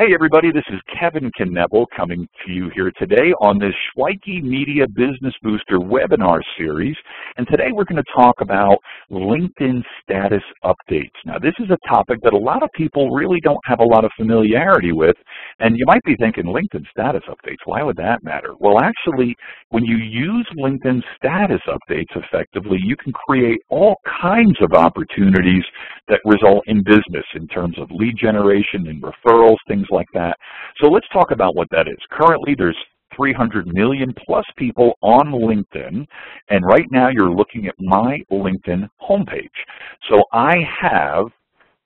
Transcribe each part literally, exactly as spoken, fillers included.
Hey everybody, this is Kevin Knebl coming to you here today on this Shweiki Media Business Booster webinar series, and today we're going to talk about LinkedIn status updates. Now this is a topic that a lot of people really don't have a lot of familiarity with, and you might be thinking, LinkedIn status updates, why would that matter? Well actually, when you use LinkedIn status updates effectively, you can create all kinds of opportunities that result in business in terms of lead generation and referrals, things like that. So let's talk about what that is. Currently, there's three hundred million plus people on LinkedIn, and right now you're looking at my LinkedIn homepage. So I have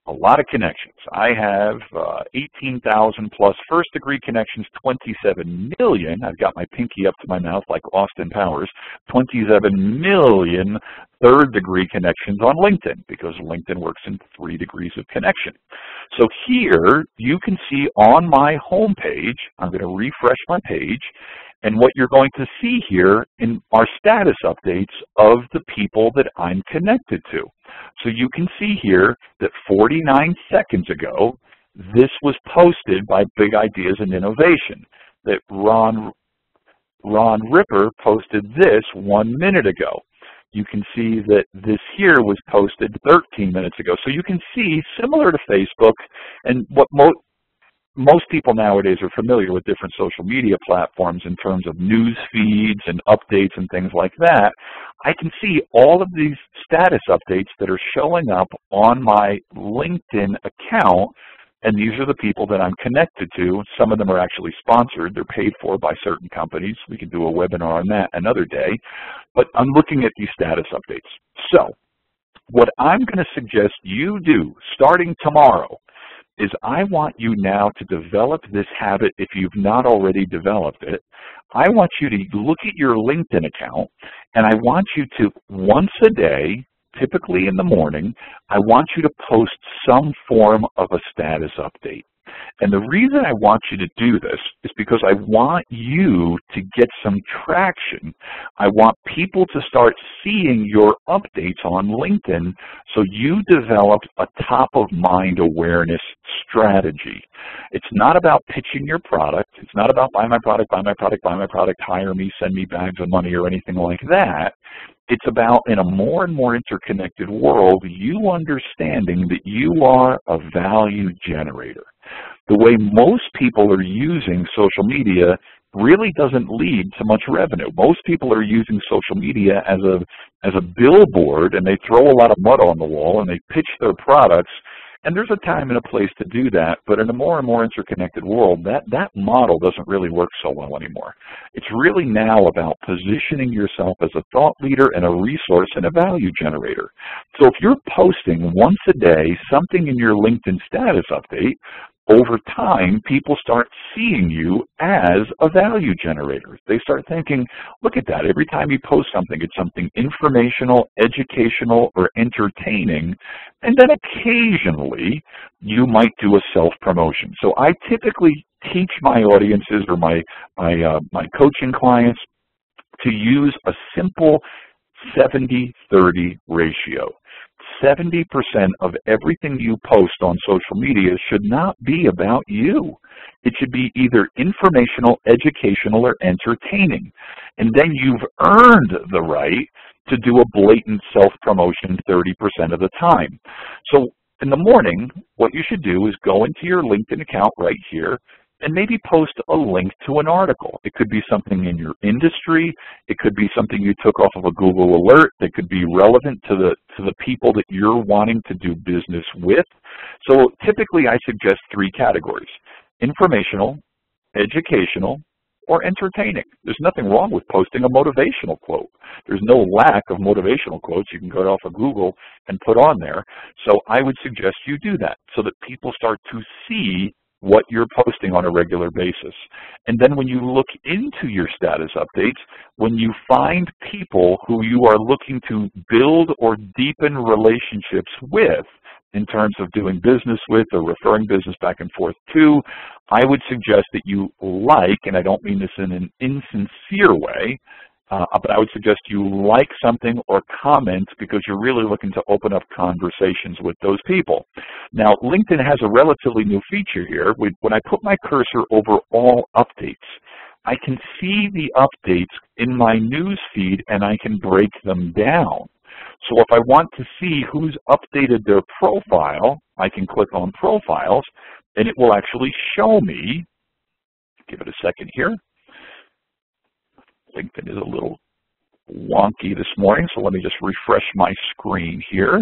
a lot of connections. I have uh, eighteen thousand plus first degree connections, twenty-seven million. I've got my pinky up to my mouth like Austin Powers, twenty-seven million third degree connections on LinkedIn because LinkedIn works in three degrees of connection. So here you can see on my home page, I'm going to refresh my page, and what you're going to see here in our status updates of the people that I'm connected to. So you can see here that forty-nine seconds ago, this was posted by Big Ideas and Innovation, that Ron, Ron Ripper posted this one minute ago. You can see that this here was posted thirteen minutes ago. So you can see, similar to Facebook, and what most Most people nowadays are familiar with different social media platforms in terms of news feeds and updates and things like that. I can see all of these status updates that are showing up on my LinkedIn account, and these are the people that I'm connected to. Some of them are actually sponsored. They're paid for by certain companies. We can do a webinar on that another day. But I'm looking at these status updates. So what I'm going to suggest you do starting tomorrow is I want you now to develop this habit if you've not already developed it. I want you to look at your LinkedIn account, and I want you to, once a day, typically in the morning, I want you to post some form of a status update. And the reason I want you to do this is because I want you to get some traction. I want people to start seeing your updates on LinkedIn so you develop a top-of-mind awareness strategy. It's not about pitching your product. It's not about buy my product, buy my product, buy my product, hire me, send me bags of money or anything like that. It's about, in a more and more interconnected world, you understanding that you are a value generator. The way most people are using social media really doesn't lead to much revenue. Most people are using social media as a, as a billboard, and they throw a lot of mud on the wall and they pitch their products. And there's a time and a place to do that, but in a more and more interconnected world, that, that model doesn't really work so well anymore. It's really now about positioning yourself as a thought leader and a resource and a value generator. So if you're posting once a day something in your LinkedIn status update, over time, people start seeing you as a value generator. They start thinking, look at that. Every time you post something, it's something informational, educational, or entertaining. And then occasionally, you might do a self-promotion. So I typically teach my audiences or my, my, uh, my coaching clients to use a simple seventy thirty ratio. seventy percent of everything you post on social media should not be about you. It should be either informational, educational, or entertaining. And then you've earned the right to do a blatant self-promotion thirty percent of the time. So in the morning, what you should do is go into your LinkedIn account right here, and maybe post a link to an article. It could be something in your industry. It could be something you took off of a Google alert that could be relevant to the, to the people that you're wanting to do business with. So typically I suggest three categories: informational, educational, or entertaining. There's nothing wrong with posting a motivational quote. There's no lack of motivational quotes. You can go off of Google and put on there. So I would suggest you do that so that people start to see what you're posting on a regular basis. And then when you look into your status updates, when you find people who you are looking to build or deepen relationships with in terms of doing business with or referring business back and forth to, I would suggest that you like, and I don't mean this in an insincere way, Uh, but I would suggest you like something or comment because you're really looking to open up conversations with those people. Now, LinkedIn has a relatively new feature here. When I put my cursor over all updates, I can see the updates in my news feed and I can break them down. So if I want to see who's updated their profile, I can click on Profiles, and it will actually show me. Give it a second here. LinkedIn is a little wonky this morning, so let me just refresh my screen here.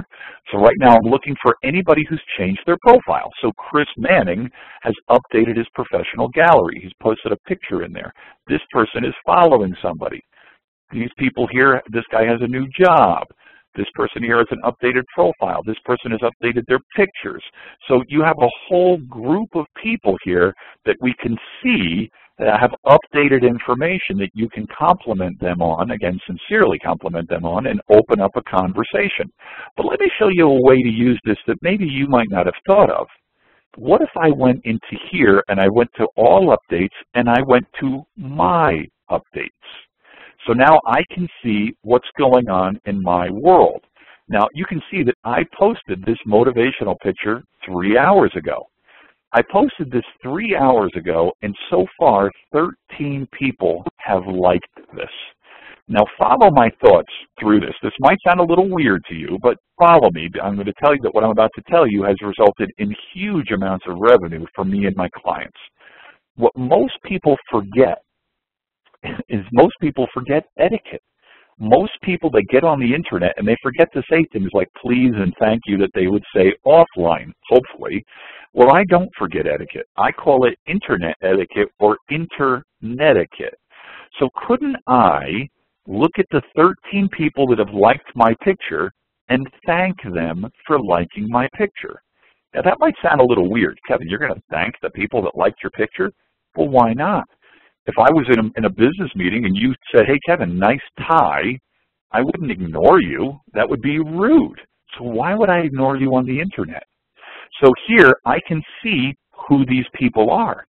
So right now I'm looking for anybody who's changed their profile. So Chris Manning has updated his professional gallery. He's posted a picture in there. This person is following somebody. These people here, this guy has a new job. This person here has an updated profile. This person has updated their pictures. So you have a whole group of people here that we can see that have updated information that you can compliment them on, again, sincerely compliment them on, and open up a conversation. But let me show you a way to use this that maybe you might not have thought of. What if I went into here and I went to all updates and I went to my updates? So now I can see what's going on in my world. Now you can see that I posted this motivational picture three hours ago. I posted this three hours ago, and so far thirteen people have liked this. Now follow my thoughts through this. This might sound a little weird to you, but follow me. I'm going to tell you that what I'm about to tell you has resulted in huge amounts of revenue for me and my clients. What most people forget is most people forget etiquette. Most people, they get on the internet and they forget to say things like please and thank you that they would say offline, hopefully. Well, I don't forget etiquette. I call it internet etiquette or internetiquette. So couldn't I look at the thirteen people that have liked my picture and thank them for liking my picture? Now that might sound a little weird. Kevin, you're going to thank the people that liked your picture? Well, why not? If I was in a, in a business meeting and you said, hey, Kevin, nice tie, I wouldn't ignore you. That would be rude. So why would I ignore you on the internet? So here I can see who these people are.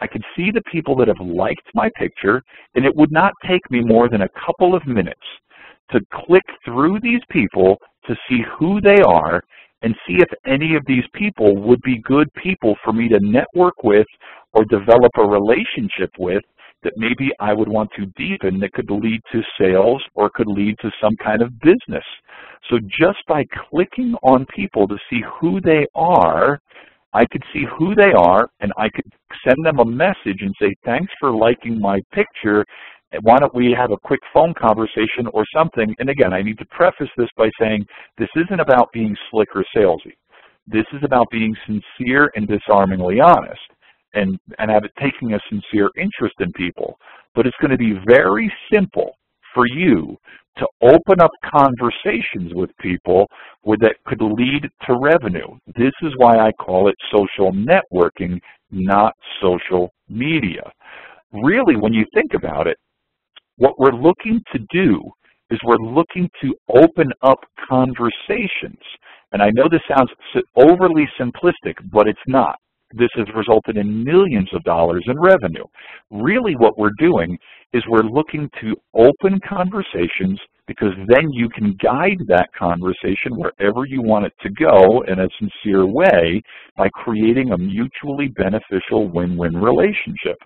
I can see the people that have liked my picture, and it would not take me more than a couple of minutes to click through these people to see who they are and see if any of these people would be good people for me to network with or develop a relationship with that maybe I would want to deepen that could lead to sales or could lead to some kind of business. So just by clicking on people to see who they are, I could see who they are and I could send them a message and say, thanks for liking my picture. Why don't we have a quick phone conversation or something? And again, I need to preface this by saying this isn't about being slick or salesy. This is about being sincere and disarmingly honest. And, and have it taking a sincere interest in people. But it's going to be very simple for you to open up conversations with people where that could lead to revenue. This is why I call it social networking, not social media. Really, when you think about it, what we're looking to do is we're looking to open up conversations. And I know this sounds overly simplistic, but it's not. This has resulted in millions of dollars in revenue. Really what we're doing is we're looking to open conversations because then you can guide that conversation wherever you want it to go in a sincere way by creating a mutually beneficial win-win relationship.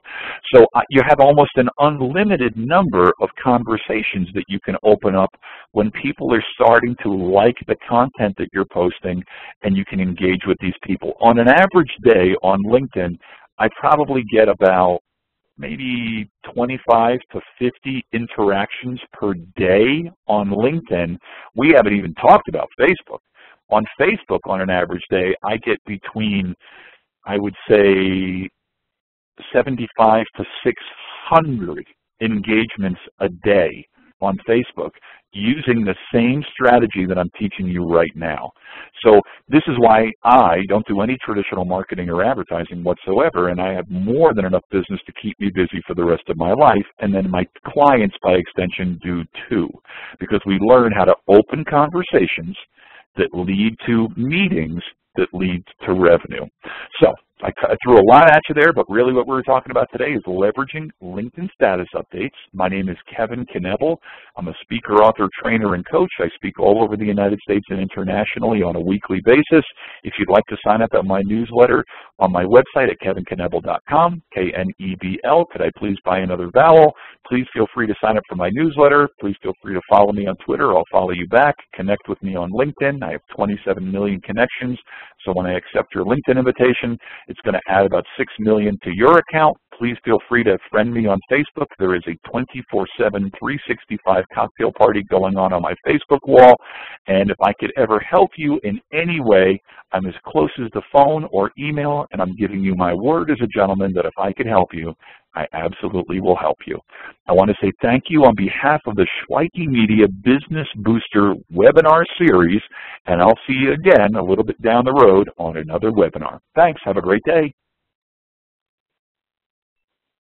So uh, you have almost an unlimited number of conversations that you can open up when people are starting to like the content that you're posting and you can engage with these people. On an average day on LinkedIn, I probably get about maybe twenty-five to fifty interactions per day on LinkedIn. We haven't even talked about Facebook. On Facebook, on an average day, I get between, I would say, seventy-five to six hundred engagements a day on Facebook using the same strategy that I'm teaching you right now. So this is why I don't do any traditional marketing or advertising whatsoever, and I have more than enough business to keep me busy for the rest of my life, and then my clients by extension do too, because we learn how to open conversations that lead to meetings that lead to revenue. So I threw a lot at you there, but really what we were talking about today is leveraging LinkedIn status updates. My name is Kevin Knebl. I'm a speaker, author, trainer, and coach. I speak all over the United States and internationally on a weekly basis. If you'd like to sign up at my newsletter on my website at Kevin Knebl dot com, K N E B L, could I please buy another vowel? Please feel free to sign up for my newsletter. Please feel free to follow me on Twitter. I'll follow you back. Connect with me on LinkedIn. I have twenty-seven million connections, so when I accept your LinkedIn invitation, it's going to add about six million to your account. Please feel free to friend me on Facebook. There is a twenty-four seven, three sixty-five cocktail party going on on my Facebook wall. And if I could ever help you in any way, I'm as close as the phone or email, and I'm giving you my word as a gentleman that if I could help you, I absolutely will help you. I want to say thank you on behalf of the Shweiki Media Business Booster webinar series, and I'll see you again a little bit down the road on another webinar. Thanks. Have a great day.